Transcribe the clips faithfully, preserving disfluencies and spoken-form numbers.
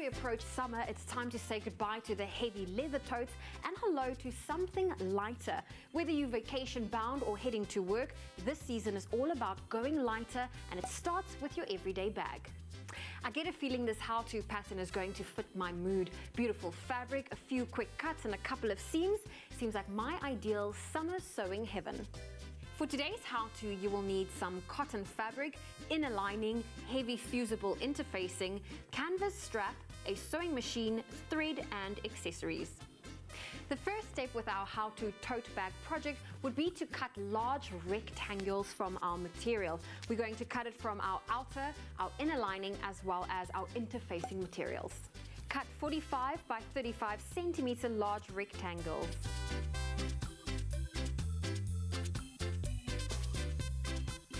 we approach summer, it's time to say goodbye to the heavy leather totes and hello to something lighter. Whether you're vacation bound or heading to work, this season is all about going lighter, and it starts with your everyday bag. I get a feeling this how-to pattern is going to fit my mood. Beautiful fabric, a few quick cuts and a couple of seams. Seems like my ideal summer sewing heaven. For today's how-to, you will need some cotton fabric, inner lining, heavy fusible interfacing, canvas strap, a sewing machine, thread and accessories. The first step with our how-to tote bag project would be to cut large rectangles from our material. We're going to cut it from our outer, our inner lining, as well as our interfacing materials. Cut forty-five by thirty-five centimeter large rectangles.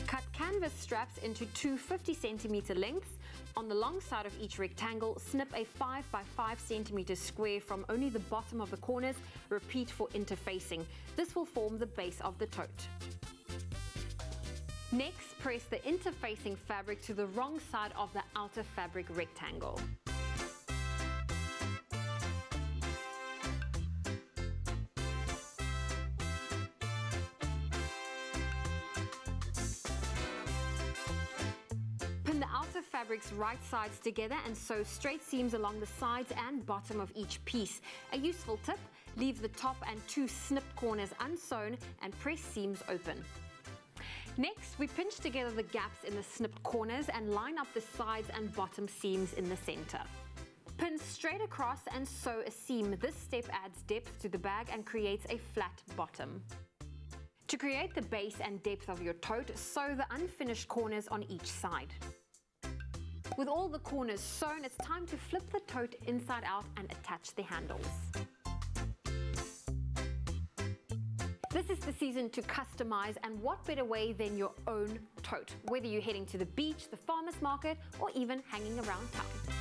Cut canvas straps into two fifty centimeter lengths. On the long side of each rectangle, snip a five by five centimeter square from only the bottom of the corners. Repeat for interfacing. This will form the base of the tote. Next, press the interfacing fabric to the wrong side of the outer fabric rectangle. Outer fabric's right sides together and sew straight seams along the sides and bottom of each piece. A useful tip, leave the top and two snipped corners unsewn and press seams open. Next, we pinch together the gaps in the snipped corners and line up the sides and bottom seams in the center. Pin straight across and sew a seam. This step adds depth to the bag and creates a flat bottom. To create the base and depth of your tote, sew the unfinished corners on each side. With all the corners sewn, it's time to flip the tote inside out and attach the handles. This is the season to customize, and what better way than your own tote, whether you're heading to the beach, the farmer's market, or even hanging around town.